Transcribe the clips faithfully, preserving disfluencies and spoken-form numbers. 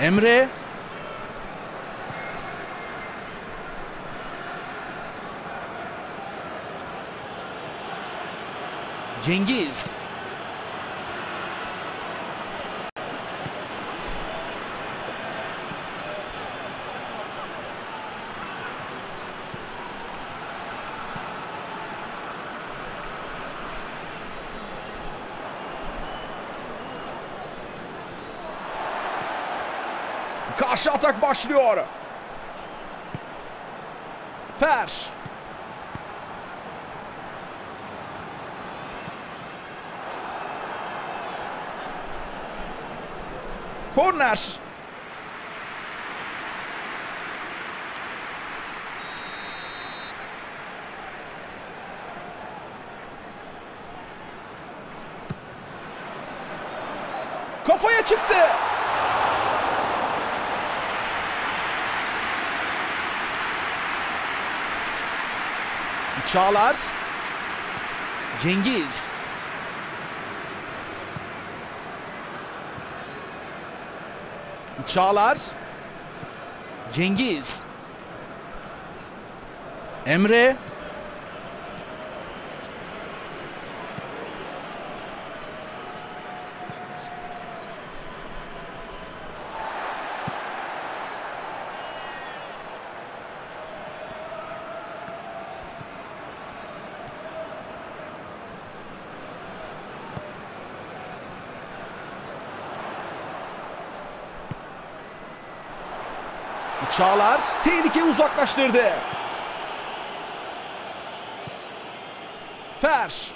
Emre. Cengiz. Karşı atak başlıyor. Fer. Korner. Kafaya çıktı. Çağlar. Cengiz. Çağlar. Cengiz. Emre. Çağlar tehlikeyi uzaklaştırdı. Fer.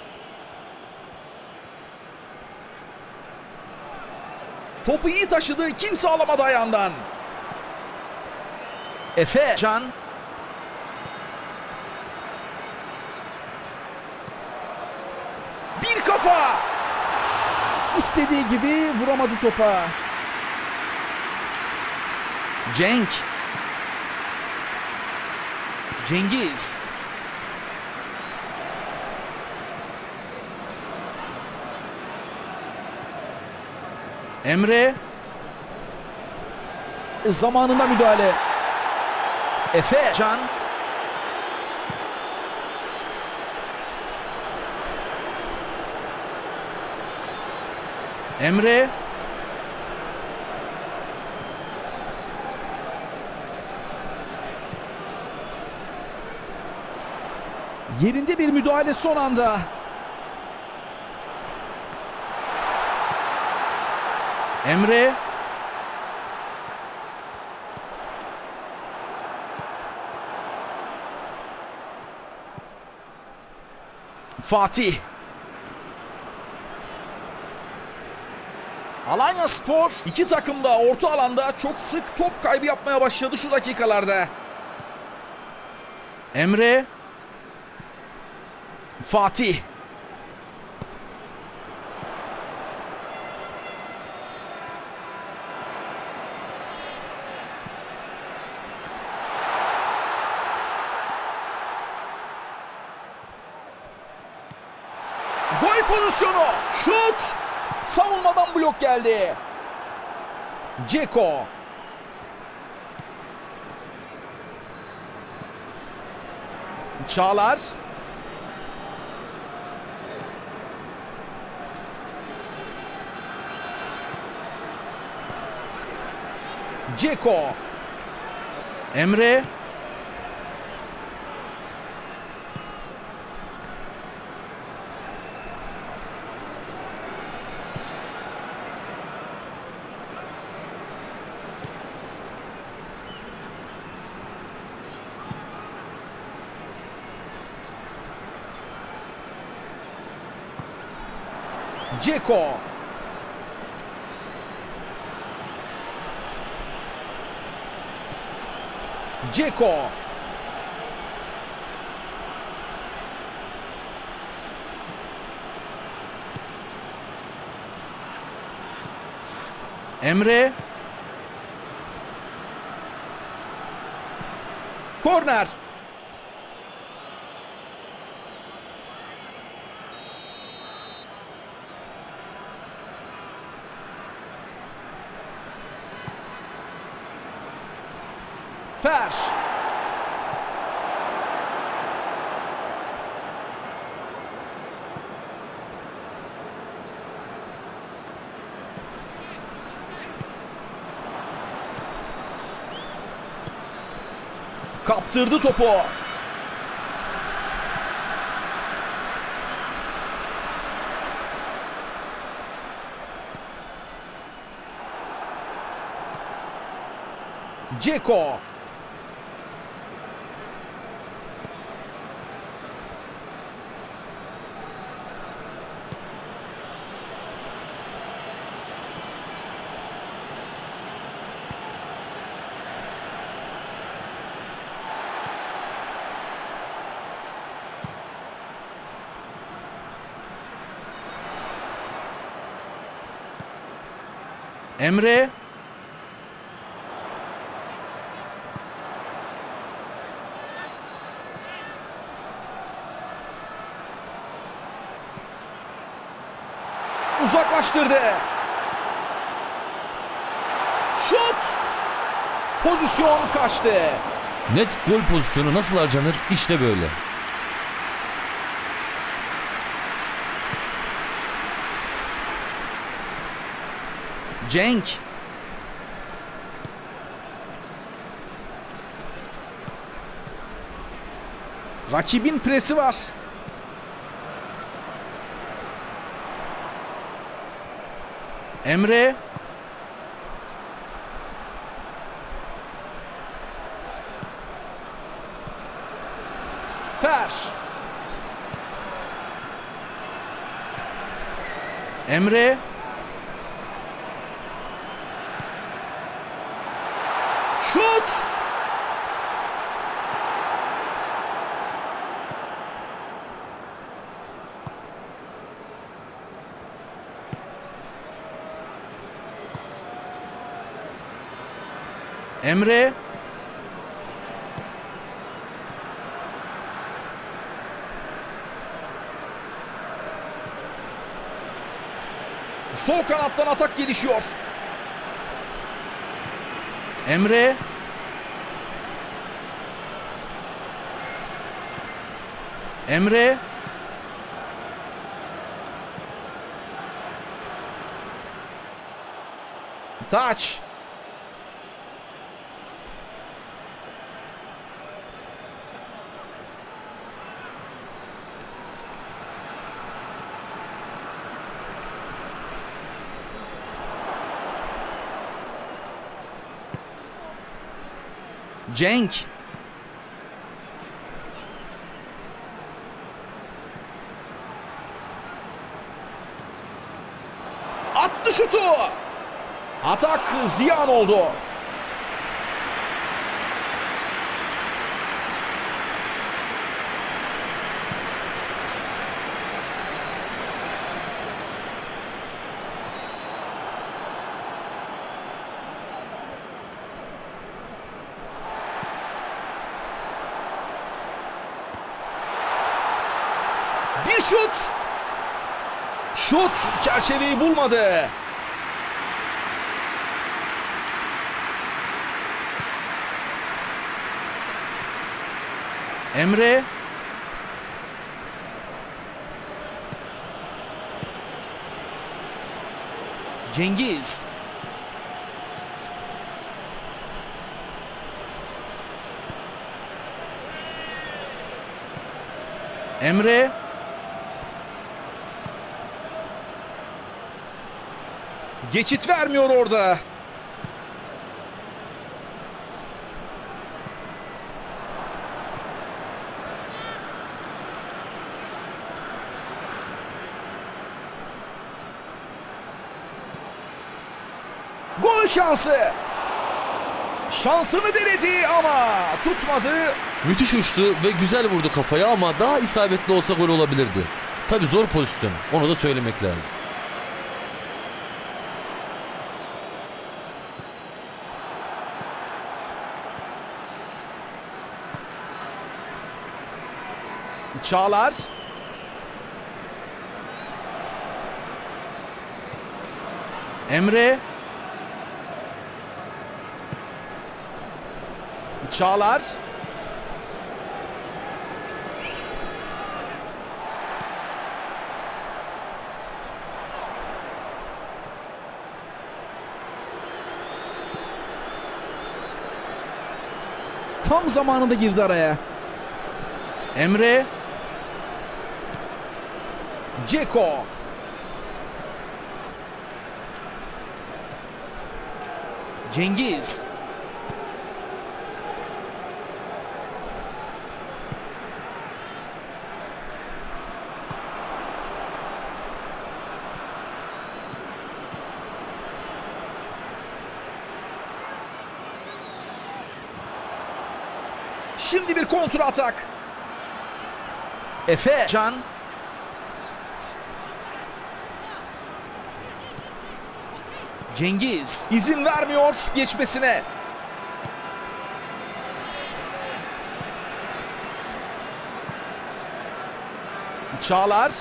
Topu iyi taşıdı. Kimse alamadı ayağından. Efe. Can. Bir kafa. İstediği gibi vuramadı topa. Cenk. Cengiz. Emre. Zamanında müdahale. Efe. Can. Emre. Yerinde bir müdahale son anda. Emre. Fatih. Alanyaspor iki takım da orta alanda çok sık top kaybı yapmaya başladı şu dakikalarda. Emre. Fatih. Gol pozisyonu. Şut. Savunmadan blok geldi. Džeko. Çağlar. Džeko. Emre. Džeko. Džeko. Emre. Korner. Fersz. Kaptırdı topu. Džeko. Emre. Uzaklaştırdı. Şut. Pozisyon kaçtı. Net gol pozisyonu nasıl harcanır? İşte böyle. Cenk. Rakibin presi var. Emre. Ferş. Emre. Şut. Emre. Sol kanattan atak gelişiyor. Emre. Emre. Taç. Cenk. Attı şutu. Atak ziyan oldu. Bir şut. Şut çerçeveyi bulmadı. Emre. Cengiz. Emre. Geçit vermiyor orada. Gol şansı. Şansını denedi ama tutmadı. Müthiş uçtu ve güzel vurdu kafaya ama daha isabetli olsa gol olabilirdi. Tabii zor pozisyon. Onu da söylemek lazım. Çağlar. Emre. Çağlar. Tam zamanında girdi araya. Emre. Džeko. Cengiz. Şimdi bir kontra atak. Efe Can. Cengiz izin vermiyor geçmesine. Çağlar.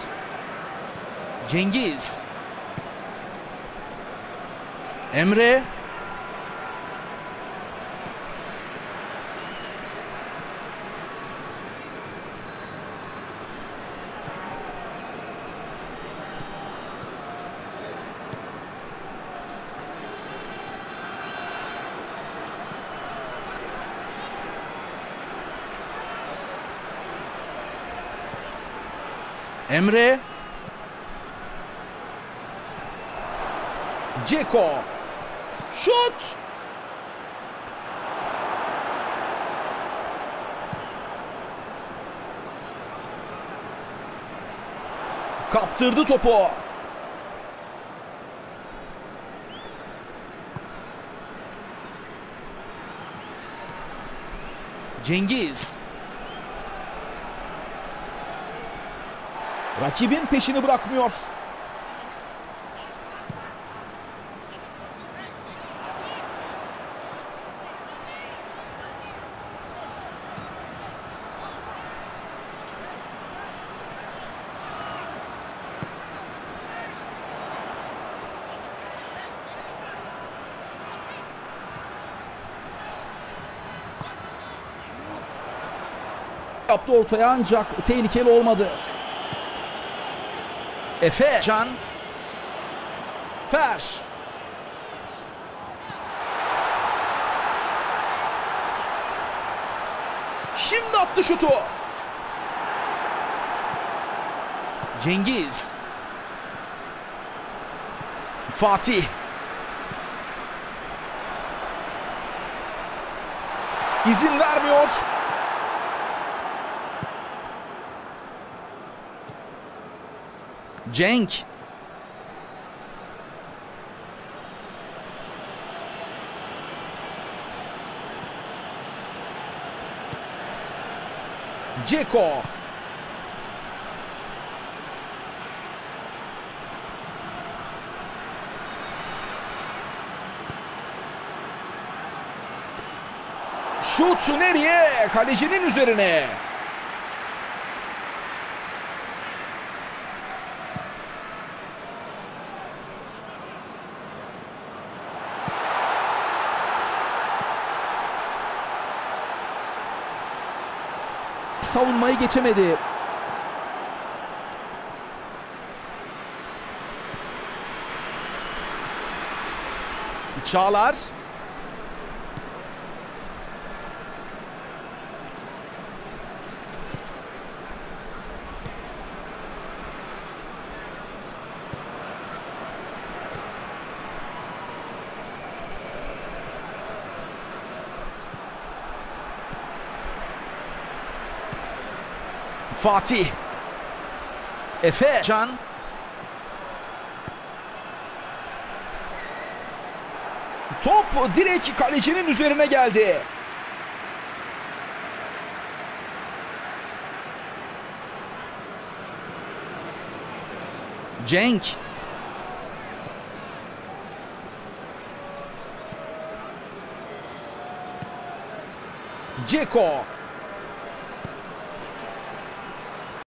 Cengiz. Emre. Emre. Džeko. Şut. Kaptırdı topu. Cengiz. Rakibin peşini bırakmıyor. Yaptı ortaya ancak tehlikeli olmadı. Efe Can. Fer. Şimdi attı şutu. Cengiz. Fatih. İzin vermiyor. Cenk. Džeko. Şut nereye? Kalecinin üzerine. Savunmayı geçemedi. Çağlar. Fatih. Efe Can. Top direkt kalecinin üzerine geldi. Cenk. Džeko.